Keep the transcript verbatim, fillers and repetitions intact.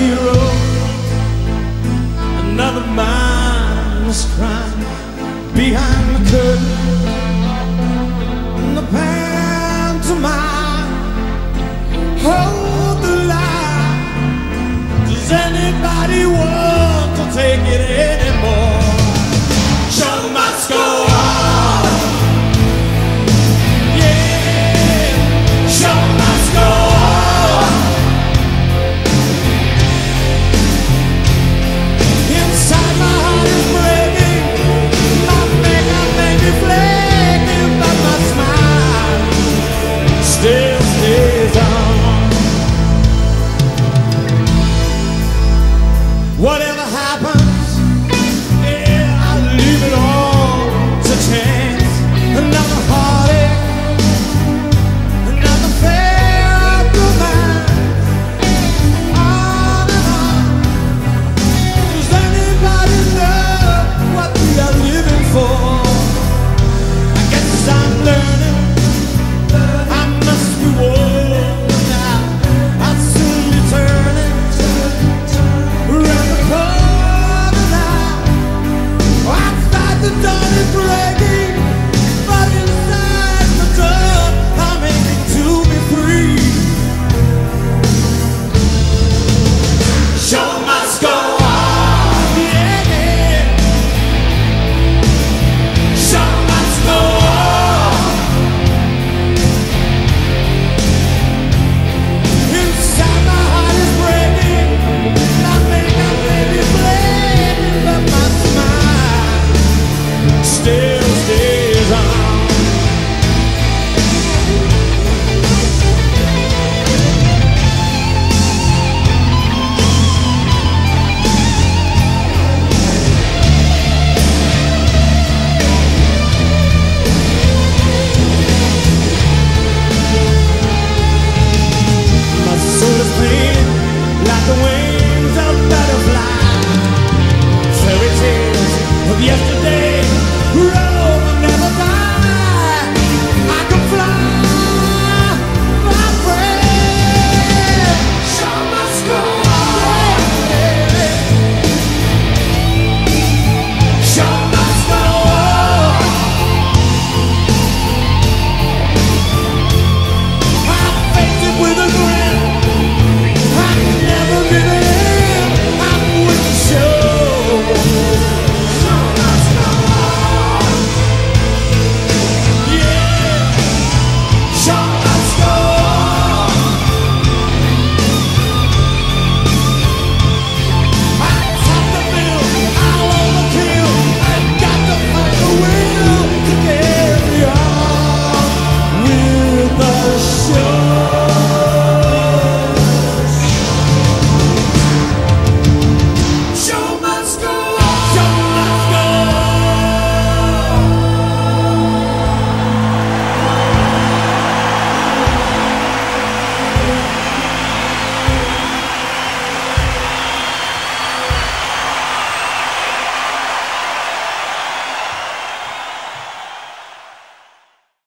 hero, another mindless crime behind the curtain in the pantomime. Hold the line. Does anybody want to take it in?